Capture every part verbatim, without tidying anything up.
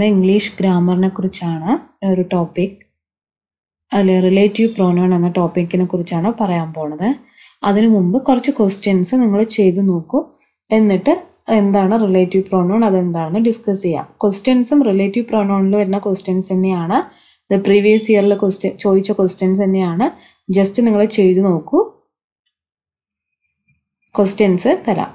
നോക്കുന്ന ഇംഗ്ലീഷ് ഗ്രാമറിനെ കുറിച്ചാണ് ഒരു ടോപ്പിക്, അല്ലെ റിലേറ്റീവ് പ്രോനൗൺ എന്ന ടോപ്പിക്കിനെ കുറിച്ചാണ് പറയാൻ പോണത്. അതിനു മുമ്പ് കുറച്ച് ക്വസ്റ്റ്യൻസ് നിങ്ങൾ ചെയ്തു നോക്കൂ. എന്നിട്ട് എന്താണ് റിലേറ്റീവ് പ്രോനൗൺ, അതെന്താണെന്ന് ഡിസ്കസ് ചെയ്യാം. ക്വസ്റ്റ്യൻസും റിലേറ്റീവ് പ്രോനൗണിൽ വരുന്ന ക്വസ്റ്റ്യൻസ് തന്നെയാണ്, ഇത് പ്രീവിയസ് ഇയറിൽ ക്വസ്റ്റ്യൻ ചോദിച്ച ക്വസ്റ്റ്യൻസ് തന്നെയാണ്. ജസ്റ്റ് നിങ്ങൾ ചെയ്തു നോക്കൂ. ക്വസ്റ്റ്യൻസ് തരാം.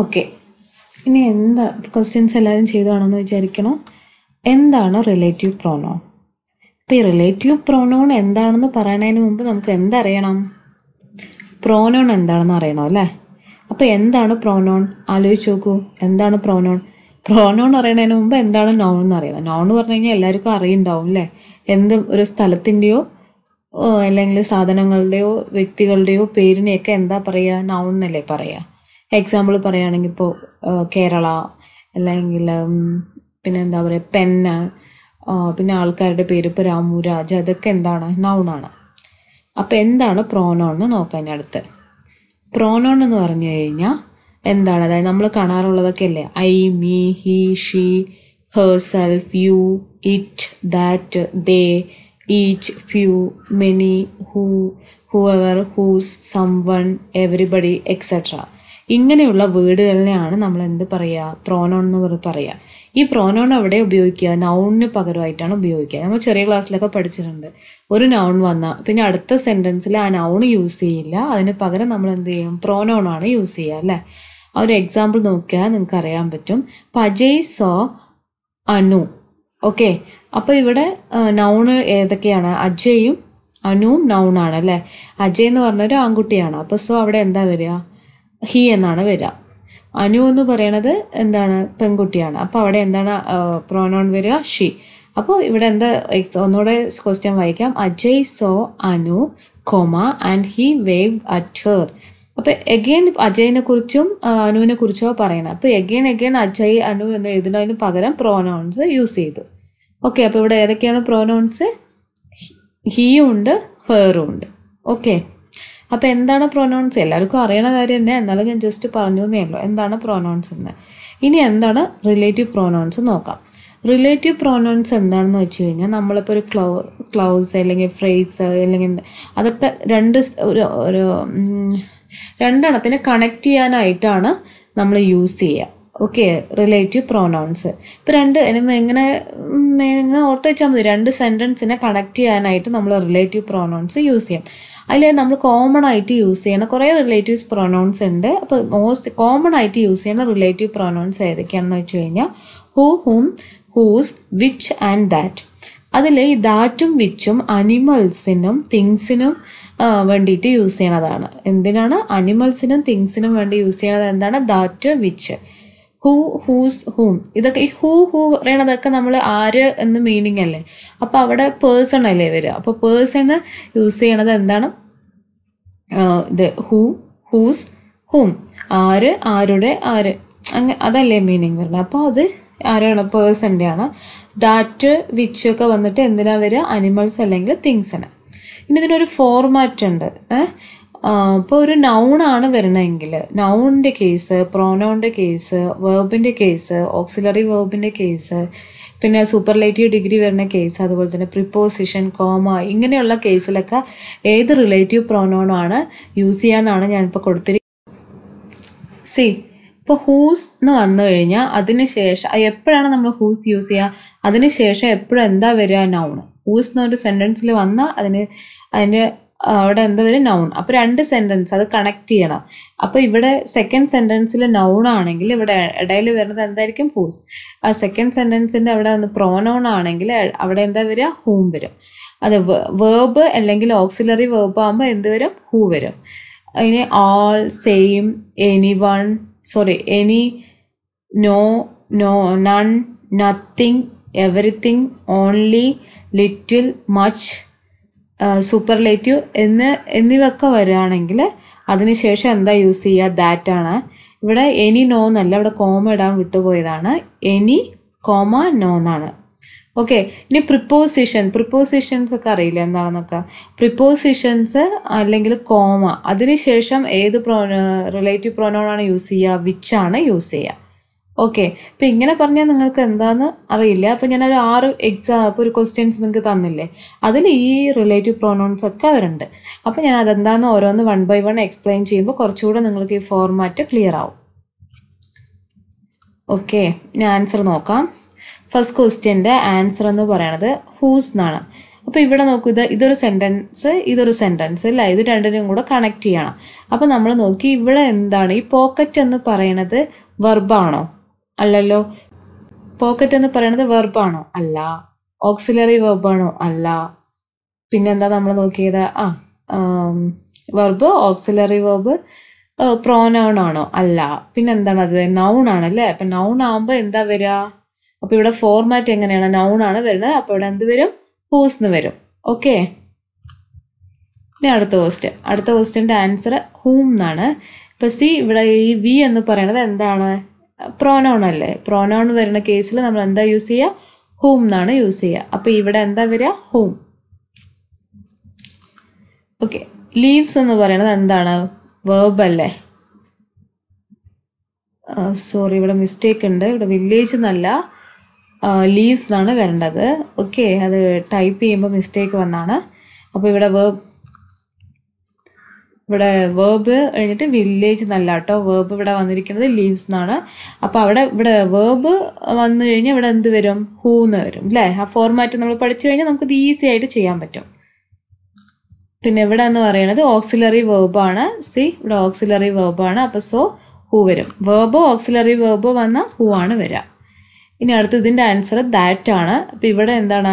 ഓക്കെ, ഇനി എന്താ ക്വസ്റ്റ്യൻസ് എല്ലാവരും ചെയ്തതാണെന്ന് വിചാരിക്കണോ? എന്താണ് റിലേറ്റീവ് പ്രോനോൺ? അപ്പോൾ ഈ റിലേറ്റീവ് പ്രോനോൺ എന്താണെന്ന് പറയണതിന് മുമ്പ് നമുക്ക് എന്തറിയണം? പ്രോനോൺ എന്താണെന്ന് അറിയണം അല്ലേ? അപ്പോൾ എന്താണ് പ്രോനോൺ? ആലോചിച്ച് നോക്കൂ, എന്താണ് പ്രോനോൺ? പ്രോനോൺ അറിയണതിന് മുമ്പ് എന്താണ് നോൺ എന്ന് അറിയണം. നോൺ എന്ന് പറഞ്ഞു കഴിഞ്ഞാൽ എല്ലാവർക്കും അറിയുന്നുണ്ടാവും അല്ലേ? എന്ത് ഒരു സ്ഥലത്തിൻ്റെയോ അല്ലെങ്കിൽ സാധനങ്ങളുടെയോ വ്യക്തികളുടെയോ പേരിനെയൊക്കെ എന്താ പറയുക? നോൺ എന്നല്ലേ പറയുക. എക്സാമ്പിൾ പറയുകയാണെങ്കിൽ ഇപ്പോൾ കേരള, അല്ലെങ്കിൽ പിന്നെ എന്താ പറയുക പെന്ന്, പിന്നെ ആൾക്കാരുടെ പേര് ഇപ്പോൾ രാമു, രാജ, അതൊക്കെ എന്താണ്? നൗണാണ്. അപ്പോൾ എന്താണ് പ്രോനോൺ എന്ന് നോക്കാൻ അടുത്ത്. പ്രോനോൺ എന്ന് പറഞ്ഞു കഴിഞ്ഞാൽ എന്താണ്? അതായത് നമ്മൾ കാണാറുള്ളതൊക്കെ അല്ലേ, I, me, he, she, herself, you, it, that, they, each, few, many, who, whoever, whose, someone, everybody, etcetera. ഇങ്ങനെയുള്ള വേർഡുകളിനെയാണ് നമ്മൾ എന്ത് പറയുക? പ്രോനോൺ എന്ന് പറയുക. ഈ പ്രോനോൺ അവിടെ ഉപയോഗിക്കുക നൗണിന് പകരമായിട്ടാണ് ഉപയോഗിക്കുക. നമ്മൾ ചെറിയ ക്ലാസ്സിലൊക്കെ പഠിച്ചിട്ടുണ്ട്, ഒരു നൗൺ വന്നാൽ പിന്നെ അടുത്ത സെൻറ്റൻസിൽ ആ നൗൺ യൂസ് ചെയ്യില്ല, അതിന് പകരം നമ്മൾ എന്ത് ചെയ്യും? പ്രോനോണാണ് യൂസ് ചെയ്യുക അല്ലേ? ആ ഒരു എക്സാമ്പിൾ നോക്കിയാൽ നിങ്ങൾക്ക് അറിയാൻ പറ്റും. അപ്പോൾ അജയ് സോ അനു. ഓക്കെ, അപ്പോൾ ഇവിടെ നൗണ് ഏതൊക്കെയാണ്? അജയും അനുവും നൗണാണ് അല്ലേ? അജയ് എന്ന് പറഞ്ഞൊരു ആൺകുട്ടിയാണ്. അപ്പോൾ സോ അവിടെ എന്താ വരിക? ഹി എന്നാണ് വരിക. അനു എന്ന് പറയണത് എന്താണ്? പെൺകുട്ടിയാണ്. അപ്പോൾ അവിടെ എന്താണ് പ്രോനോൺ വരിക? ഷി. അപ്പോൾ ഇവിടെ എന്താ? ഒന്നുകൂടെ ക്വസ്റ്റ്യൻ വായിക്കാം. Ajay saw Anu comma and he wave at her. അപ്പോൾ എഗെയിൻ അജയിനെ കുറിച്ചും അനുവിനെ കുറിച്ചോ പറയണം. അപ്പോൾ എഗെയിൻ എഗെയിൻ അജയ് അനു എന്ന് എഴുതുന്നതിന് പകരം പ്രോനോൺസ് യൂസ് ചെയ്തു. ഓക്കെ, അപ്പോൾ ഇവിടെ ഏതൊക്കെയാണ് പ്രോനോൺസ്? ഹിയും ഉണ്ട്, ഹെറും ഉണ്ട്. ഓക്കെ, അപ്പോൾ എന്താണ് പ്രോനൗൺസ്? എല്ലാവർക്കും അറിയണ കാര്യം തന്നെ, എന്നാലും ഞാൻ ജസ്റ്റ് പറഞ്ഞു എന്നേ ഉള്ളൂ എന്താണ് പ്രോനൗൺസ് എന്ന്. ഇനി എന്താണ് റിലേറ്റീവ് പ്രോനൗൺസ് നോക്കാം. റിലേറ്റീവ് പ്രോനൗൺസ് എന്താണെന്ന് വെച്ച് കഴിഞ്ഞാൽ നമ്മളിപ്പോൾ ഒരു ക്ലോ ക്ലൗസ് അല്ലെങ്കിൽ ഫ്രേസ് അല്ലെങ്കിൽ അതൊക്കെ രണ്ട് ഒരു രണ്ടെണ്ണത്തിനെ കണക്ട് ചെയ്യാനായിട്ടാണ് നമ്മൾ യൂസ് ചെയ്യുക. ഓക്കെ, റിലേറ്റീവ് പ്രോനൗൺസ് ഇപ്പോൾ രണ്ട് എങ്ങനെ എങ്ങനെ ഓർത്ത് വെച്ചാൽ മതി, രണ്ട് സെൻറ്റൻസിനെ കണക്ട് ചെയ്യാനായിട്ട് നമ്മൾ റിലേറ്റീവ് പ്രോനൗൺസ് യൂസ് ചെയ്യാം. അതിൽ നമ്മൾ കോമൺ ആയിട്ട് യൂസ് ചെയ്യണ കുറേ റിലേറ്റീവ് പ്രൊനൗൺസ് ഉണ്ട്. അപ്പോൾ മോസ്റ്റ് കോമൺ ആയിട്ട് യൂസ് ചെയ്യണ റിലേറ്റീവ് പ്രൊനൗൺസ് ഏതൊക്കെയാണെന്ന് വെച്ച് കഴിഞ്ഞാൽ who, whom, whose, which and that. അതിൽ ഈ ദാറ്റും വിച്ചും അനിമൽസിനും തിങ്സിനും വേണ്ടിയിട്ട് യൂസ് ചെയ്യണതാണ്. എന്തിനാണ്? അനിമൽസിനും തിങ്സിനും വേണ്ടി യൂസ് ചെയ്യണത് എന്താണ്? That, which, who, whose, whom. ഇതൊക്കെ ഈ ഹൂ ഹൂ പറയണതൊക്കെ നമ്മൾ ആര് എന്ന് മീനിങ് അല്ലേ? അപ്പോൾ അവിടെ പേഴ്സൺ അല്ലേ വരിക? അപ്പോൾ പേഴ്സണ് യൂസ് ചെയ്യണത് എന്താണ്? ഇത് ഹൂ, ഹൂസ്, ഹൂം, ആര്, ആരുടെ, ആര്, അങ്ങ അതല്ലേ മീനിങ് വരുന്നത്. അപ്പോൾ അത് ആരാണ്? പേഴ്സൻ്റെ ആണ്. ദാറ്റ്, വിച്ച് ഒക്കെ വന്നിട്ട് എന്തിനാ വരിക? അനിമൽസ് അല്ലെങ്കിൽ തിങ്സിന്. ഇനി ഇതിനൊരു ഫോർമാറ്റ് ഉണ്ട്. ഇപ്പോൾ ഒരു നൗണാണ് വരണമെങ്കിൽ നൗണിൻ്റെ കേസ്, പ്രോനൗണിൻ്റെ കേസ്, വേർബിൻ്റെ കേസ്, ഓക്സിലറി വേർബിൻ്റെ കേസ്, പിന്നെ സൂപ്പർലേറ്റീവ് ഡിഗ്രി വരുന്ന കേസ്, അതുപോലെ തന്നെ പ്രിപ്പോസിഷൻ, കോമ, ഇങ്ങനെയുള്ള കേസിലൊക്കെ ഏത് റിലേറ്റീവ് പ്രോനോണാണ് യൂസ് ചെയ്യാന്നാണ് ഞാനിപ്പോൾ കൊടുത്തിരിക്കുന്നത്. സി ഇപ്പോൾ ഹൂസ് എന്ന് വന്നു കഴിഞ്ഞാൽ അതിന് ശേഷം എപ്പോഴാണ് നമ്മൾ ഹൂസ് യൂസ് ചെയ്യുക, അതിന് ശേഷം എപ്പോഴും എന്താ വരിക, നൗൺ. ഹൂസ് എന്നൊരു സെൻറ്റൻസിൽ വന്നാൽ അതിന് അതിൻ്റെ അവിടെ എന്താ വരും, നൗൺ. അപ്പോൾ രണ്ട് സെൻറ്റൻസ് അത് കണക്ട് ചെയ്യണം. അപ്പോൾ ഇവിടെ സെക്കൻഡ് സെൻറ്റൻസിൽ നൗൺ ആണെങ്കിൽ ഇവിടെ ഇടയിൽ വരുന്നത് എന്തായിരിക്കും, ഹൂസ്. ആ സെക്കൻഡ് സെൻറ്റൻസിൻ്റെ അവിടെ ഒന്ന് പ്രോനൗൺ ആണെങ്കിൽ അവിടെ എന്താ വരിക, ഹൂം വരും. അത് വേർബ് അല്ലെങ്കിൽ ഓക്സിലറി വേർബ് ആകുമ്പോൾ എന്ത് വരും, ഹൂ വരും. ഇനി all, same, any one, sorry any, no, no none, nothing, everything, only, little, much, superlative എന്ന് എന്നിവയൊക്കെ വരികയാണെങ്കിൽ അതിനുശേഷം എന്താ യൂസ് ചെയ്യുക, ദാറ്റാണ്. ഇവിടെ എനി നോ എന്നല്ല, ഇവിടെ കോമ ഇടാൻ വിട്ടുപോയതാണ്. എനി കോമ നോ എന്നാണ്. ഓക്കെ, ഇനി പ്രിപ്പോസിഷൻ, പ്രിപ്പോസിഷൻസ് ഒക്കെ അറിയില്ല എന്താണെന്നൊക്കെ. പ്രിപ്പോസിഷൻസ് അല്ലെങ്കിൽ കോമ, അതിനുശേഷം ഏത് പ്രോ റിലേറ്റീവ് പ്രോനോണാണ് യൂസ് ചെയ്യുക, വിച്ചാണ് യൂസ് ചെയ്യുക. ഓക്കെ, ഇപ്പം ഇങ്ങനെ പറഞ്ഞാൽ നിങ്ങൾക്ക് എന്താണെന്ന് അറിയില്ല. അപ്പം ഞാനൊരു ആറ് എക്സാം ഇപ്പോൾ ഒരു ക്വസ്റ്റ്യൻസ് നിങ്ങൾക്ക് തന്നില്ലേ, അതിൽ ഈ റിലേറ്റീവ് പ്രോനൗൺസ് ഒക്കെ വരുന്നുണ്ട്. അപ്പം ഞാൻ അതെന്താണെന്ന് ഓരോന്ന് വൺ ബൈ വൺ എക്സ്പ്ലെയിൻ ചെയ്യുമ്പോൾ കുറച്ചുകൂടെ നിങ്ങൾക്ക് ഈ ഫോർമാറ്റ് ക്ലിയർ ആവും. ഓക്കെ, ഞാൻ ആൻസർ നോക്കാം. ഫസ്റ്റ് ക്വസ്റ്റ്യൻ്റെ ആൻസർ എന്ന് പറയണത് ഹൂസ് എന്നാണ്. അപ്പോൾ ഇവിടെ നോക്കൂ, ഇത് ഇതൊരു സെൻറ്റൻസ്, ഇതൊരു സെൻറ്റൻസ് അല്ല, ഇത് രണ്ടിനും കൂടെ കണക്ട് ചെയ്യണം. അപ്പോൾ നമ്മൾ നോക്കി ഇവിടെ എന്താണ്, ഈ പോക്കറ്റ് എന്ന് പറയണത് വെർബാണോ? അല്ലല്ലോ. പോക്കറ്റ് എന്ന് പറയണത് വെർബാണോ? അല്ല. ഓക്സിലറി വെർബാണോ? അല്ല. പിന്നെന്താ നമ്മൾ നോക്കിയത്, ആ വെർബ്, ഓക്സിലറി വെർബ്, പ്രോനൗൺ ആണോ? അല്ല. പിന്നെന്താണത്, നൗൺ ആണ് അല്ലേ. അപ്പം നൗൺ ആകുമ്പോൾ എന്താ വരിക? അപ്പോൾ ഇവിടെ ഫോർമാറ്റ് എങ്ങനെയാണ്, നൗൺ ആണ് വരുന്നത്. അപ്പോൾ ഇവിടെ എന്ത് വരും, ഹൂസ് എന്ന് വരും. ഓക്കെ, ഇനി അടുത്ത ക്വസ്റ്റ്യൻ. അടുത്ത ക്വസ്റ്റ്യൻ്റെ ആൻസർ ഹൂം എന്നാണ്. ഇപ്പം സി ഇവിടെ ഈ വി എന്ന് പറയണത് എന്താണ്, പ്രോനൗൺ അല്ലേ. പ്രോനൗൺ വരുന്ന കേസിൽ നമ്മൾ എന്താ യൂസ് ചെയ്യുക, ഹൂം എന്നാണ് യൂസ് ചെയ്യുക. അപ്പോൾ ഇവിടെ എന്താ വരിക, ഹൂം. ഓക്കെ, ലീവ്സ് എന്ന് പറയണത് എന്താണ്, വേർബ് അല്ലേ. സോറി, ഇവിടെ മിസ്റ്റേക്ക് ഉണ്ട്. ഇവിടെ വില്ലേജ് എന്നല്ല ലീവ്സ് എന്നാണ് വരേണ്ടത്. ഓക്കെ, അത് ടൈപ്പ് ചെയ്യുമ്പോൾ മിസ്റ്റേക്ക് വന്നാണ്. അപ്പോൾ ഇവിടെ വേർബ്, ഇവിടെ വേർബ് കഴിഞ്ഞിട്ട് വില്ലേജ് എന്നല്ല കേട്ടോ, വേർബ് ഇവിടെ വന്നിരിക്കുന്നത് ലീവ്സ് എന്നാണ്. അപ്പോൾ അവിടെ ഇവിടെ വേർബ് വന്നു കഴിഞ്ഞാൽ ഇവിടെ എന്ത് വരും, ഹൂ എന്ന് വരും അല്ലേ. ആ ഫോർമാറ്റ് നമ്മൾ പഠിച്ചു കഴിഞ്ഞാൽ നമുക്കിത് ഈസി ആയിട്ട് ചെയ്യാൻ പറ്റും. പിന്നെ ഇവിടെ എന്ന് പറയണത് ഓക്സിലറി വേർബാണ്. സി ഇവിടെ ഓക്സിലറി വേർബാണ്. അപ്പോൾ സോ ഹൂ വരും. വേർബോ ഓക്സിലറി വേർബോ വന്നാൽ ഹൂ ആണ് വരിക. ഇനി അടുത്ത ഇതിൻ്റെ ആൻസർ ദാറ്റ് ആണ്. അപ്പം ഇവിടെ എന്താണ്,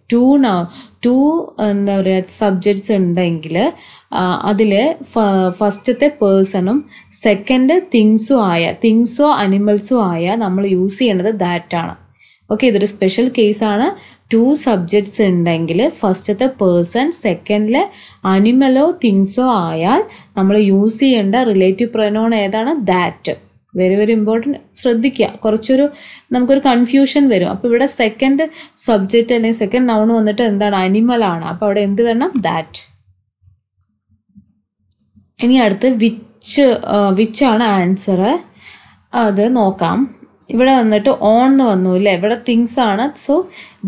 ടു നൗ ടു എന്താ പറയുക സബ്ജക്ട്സ് ഉണ്ടെങ്കിൽ അതിൽ ഫസ്റ്റത്തെ പേഴ്സണും സെക്കൻഡ് തിങ്സും ആയ, തിങ്സോ അനിമൽസോ ആയ നമ്മൾ യൂസ് ചെയ്യേണ്ടത് ദാറ്റാണ്. ഓക്കെ, ഇതൊരു സ്പെഷ്യൽ കേസാണ്. ടു സബ്ജക്ട്സ് ഉണ്ടെങ്കിൽ ഫസ്റ്റത്തെ പേഴ്സൺ സെക്കൻഡിൽ അനിമലോ തിങ്സോ ആയാൽ നമ്മൾ യൂസ് ചെയ്യേണ്ട റിലേറ്റീവ് പ്രൊനൗൺ ഏതാണ്, ദാറ്റ്. വെരി വെരി ഇമ്പോർട്ടൻറ്റ്, ശ്രദ്ധിക്കുക. കുറച്ചൊരു നമുക്കൊരു കൺഫ്യൂഷൻ വരും. അപ്പോൾ ഇവിടെ സെക്കൻഡ് സബ്ജക്റ്റ് അല്ലെങ്കിൽ സെക്കൻഡ് നൗൺ വന്നിട്ട് എന്താണ്, അനിമലാണ്. അപ്പോൾ അവിടെ എന്ത് വരണം, ദാറ്റ്. ഇനി അടുത്ത് വിച്ച്, വിച്ചാണ് ആൻസർ, അത് നോക്കാം. ഇവിടെ വന്നിട്ട് ഓൺ എന്ന് വന്നു അല്ലേ, ഇവിടെ തിങ്സ് ആണ്. സോ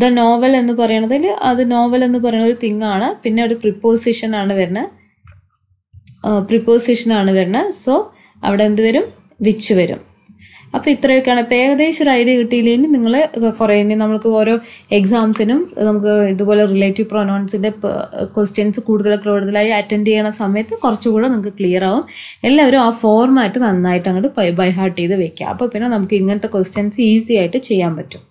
ദ നോവൽ എന്ന് പറയണതിൽ അത് നോവൽ എന്ന് പറയുന്ന ഒരു തിങ് ആണ്. പിന്നെ ഒരു പ്രിപ്പോസിഷൻ ആണ് വരുന്നത്, പ്രിപ്പോസിഷൻ ആണ് വരുന്നത്. സോ അവിടെ എന്ത് വരും, വിച്ച് വരും. അപ്പോൾ ഇത്രയൊക്കെയാണ്. ഇപ്പോൾ ഏകദേശം ഒരു ഐഡിയ കിട്ടിയില്ലെങ്കിൽ നിങ്ങൾ കുറേ ഇനി നമ്മൾക്ക് ഓരോ എക്സാംസിനും നമുക്ക് ഇതുപോലെ റിലേറ്റീവ് പ്രൊനൗൺസിൻ്റെ ക്വസ്റ്റ്യൻസ് കൂടുതൽ കൂടുതലായി അറ്റൻഡ് ചെയ്യണ സമയത്ത് കുറച്ചുകൂടെ നിങ്ങൾക്ക് ക്ലിയർ ആവും. എല്ലാവരും ആ ഫോർമാറ്റ് നന്നായിട്ട് അങ്ങോട്ട് ബൈ ബൈ ഹാർട്ട് ചെയ്ത് വെക്കുക. അപ്പോൾ പിന്നെ നമുക്ക് ഇങ്ങനത്തെ ക്വസ്റ്റ്യൻസ് ഈസി ആയിട്ട് ചെയ്യാൻ പറ്റും.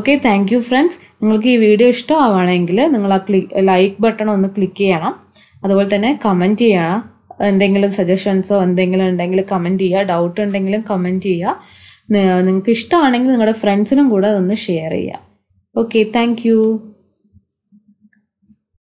Okay, thank you friends. നിങ്ങൾക്ക് ഈ വീഡിയോ ഇഷ്ടമാവുകയാണെങ്കിൽ നിങ്ങൾ ആ ക്ലി ലൈക്ക് ബട്ടൺ ഒന്ന് ക്ലിക്ക് ചെയ്യണം. അതുപോലെ തന്നെ കമൻറ്റ് ചെയ്യണം. എന്തെങ്കിലും സജഷൻസോ എന്തെങ്കിലും ഉണ്ടെങ്കിൽ കമൻറ്റ് ചെയ്യുക, ഡൗട്ട് ഉണ്ടെങ്കിലും കമൻറ്റ് ചെയ്യുക. നിങ്ങൾക്ക് ഇഷ്ടമാണെങ്കിൽ നിങ്ങളുടെ ഫ്രണ്ട്സിനും കൂടെ അതൊന്ന് ഷെയർ ചെയ്യുക. Okay, thank U.